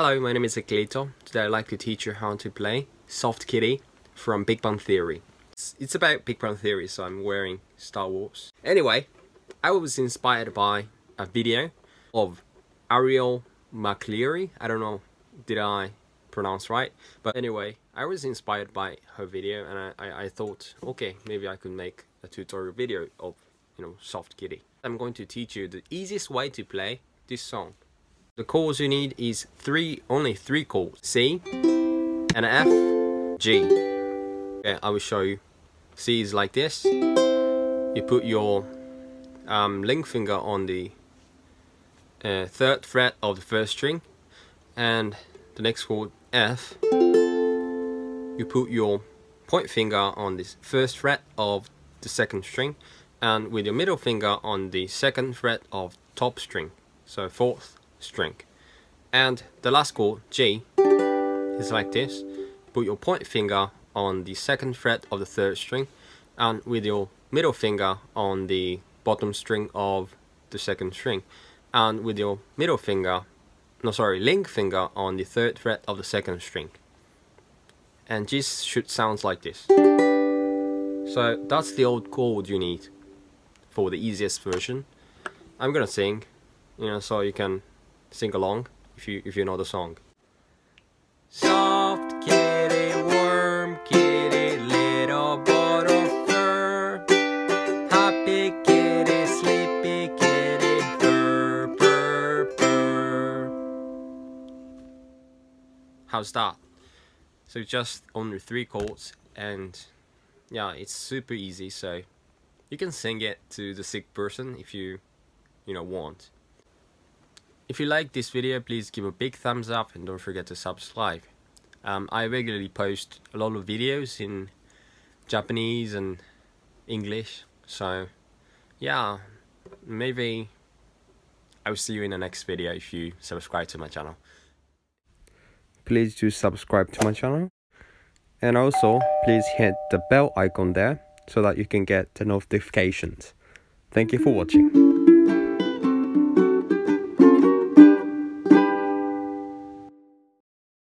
Hello, my name is Akirito. Today I'd like to teach you how to play Soft Kitty from Big Bang Theory. It's about Big Bang Theory, so I'm wearing Star Wars. Anyway, I was inspired by a video of Ariel McLeary. I don't know, did I pronounce right? But anyway, I was inspired by her video and I thought, okay, maybe I could make a tutorial video of, you know, Soft Kitty. I'm going to teach you the easiest way to play this song. The chords you need is only three chords: C, and F, G. Okay, I will show you. C is like this. You put your ring finger on the 3rd fret of the 1st string, and the next chord, F, you put your point finger on the 1st fret of the 2nd string, and with your middle finger on the 2nd fret of top string, so 4th string. And the last chord, G, is like this. Put your point finger on the 2nd fret of the 3rd string and with your middle finger on the bottom string of the 2nd string, and with your ring finger on the 3rd fret of the 2nd string. And G should sound like this. So that's the old chord you need for the easiest version. I'm gonna sing, you know, so you can sing along if you know the song. Soft kitty, warm kitty, little bottle fur. Happy kitty, sleepy kitty, purr, purr, purr. How's that? So just only 3 chords, and yeah, it's super easy. So you can sing it to the sick person if you know want. If you like this video, please give a big thumbs up and don't forget to subscribe. I regularly post a lot of videos in Japanese and English, so yeah, maybe I'll see you in the next video if you subscribe to my channel. Please do subscribe to my channel, and also please hit the bell icon there so that you can get the notifications. Thank you for watching.